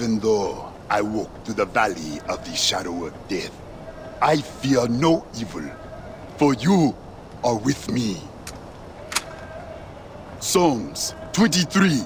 Even though I walk through the valley of the shadow of death, I fear no evil, for you are with me. Psalms 23,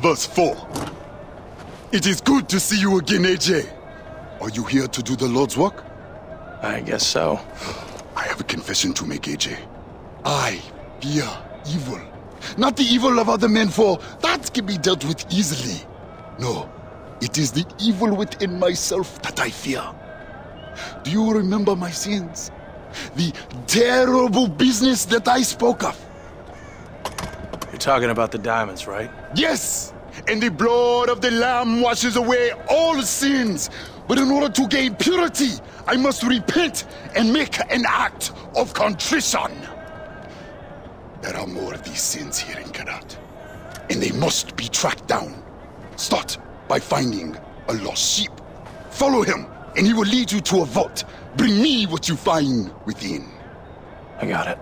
verse 4. It is good to see you again, AJ. Are you here to do the Lord's work? I guess so. I have a confession to make, AJ. I fear evil. Not the evil of other men, for that can be dealt with easily. No, it is the evil within myself that I fear. Do you remember my sins? The terrible business that I spoke of. You're talking about the diamonds, right? Yes! And the blood of the Lamb washes away all sins. But in order to gain purity, I must repent and make an act of contrition. There are more of these sins here in Qanat, and they must be tracked down. Start by finding a lost sheep. Follow him, and he will lead you to a vault. Bring me what you find within. I got it.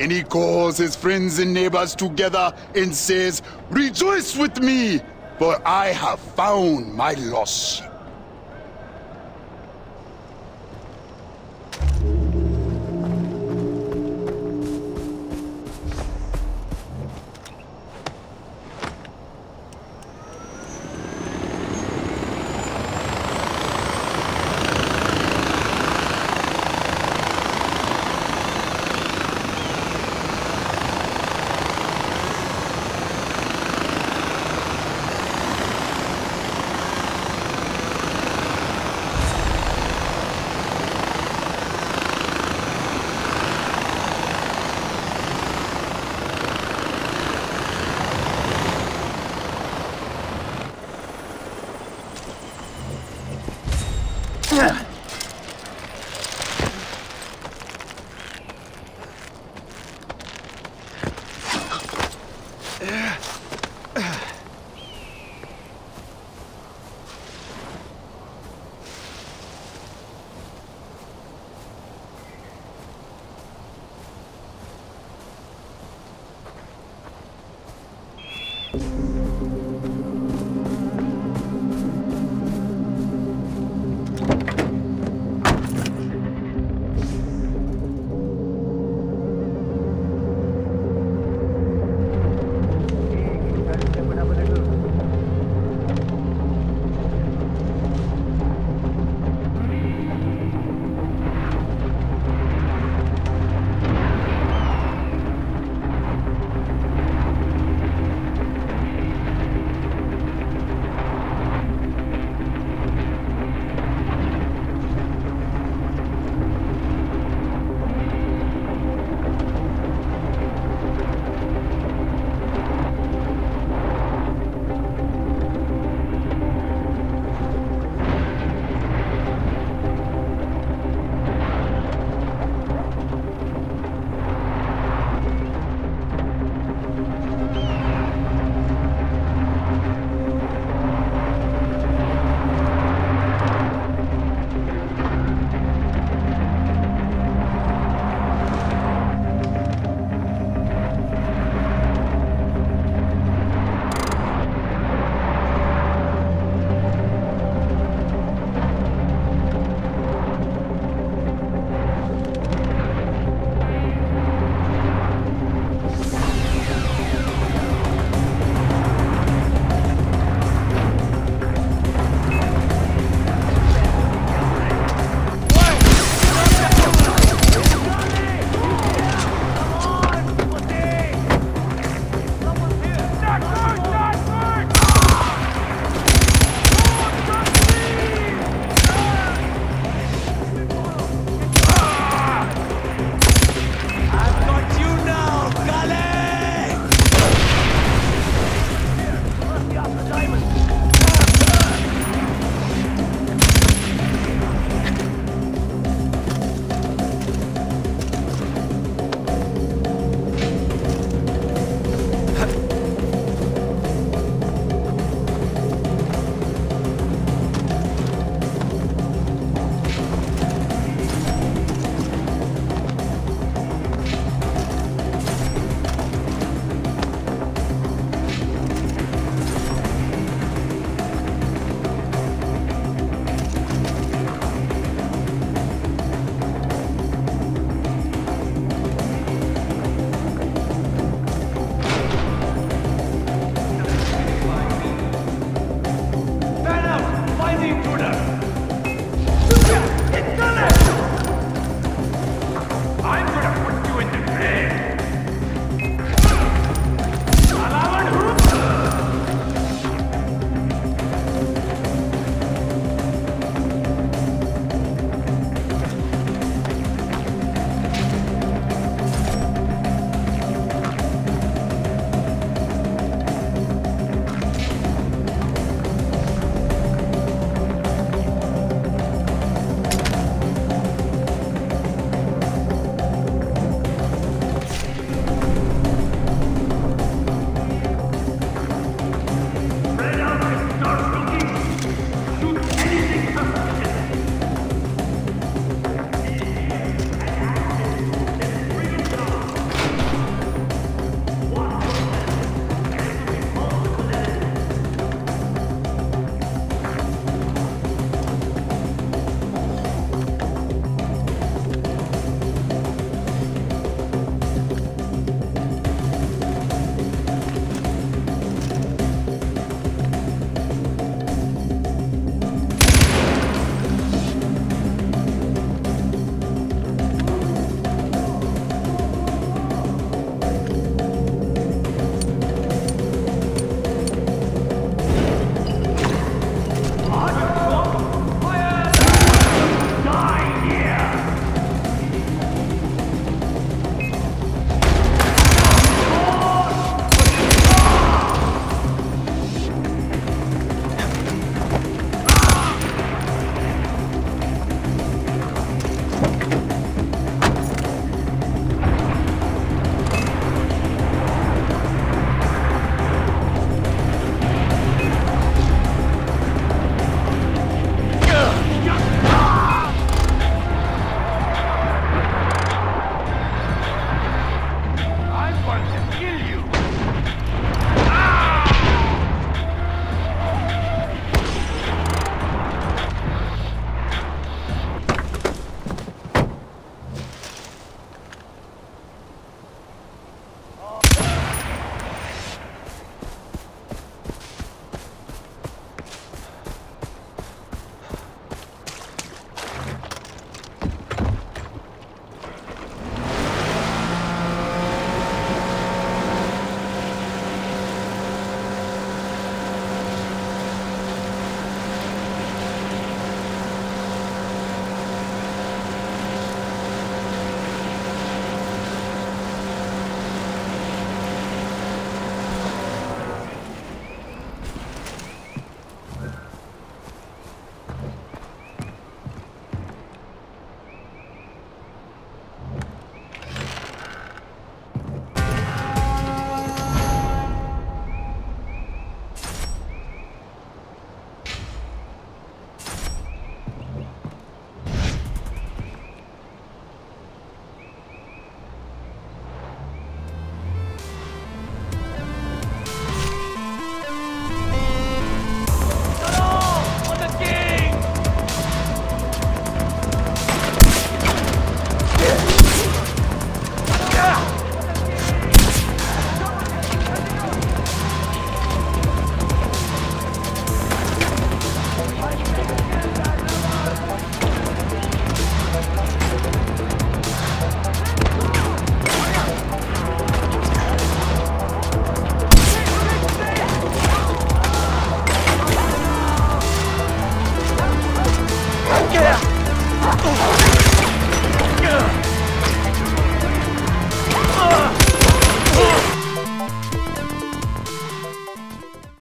And he calls his friends and neighbors together and says, "Rejoice with me, for I have found my lost sheep."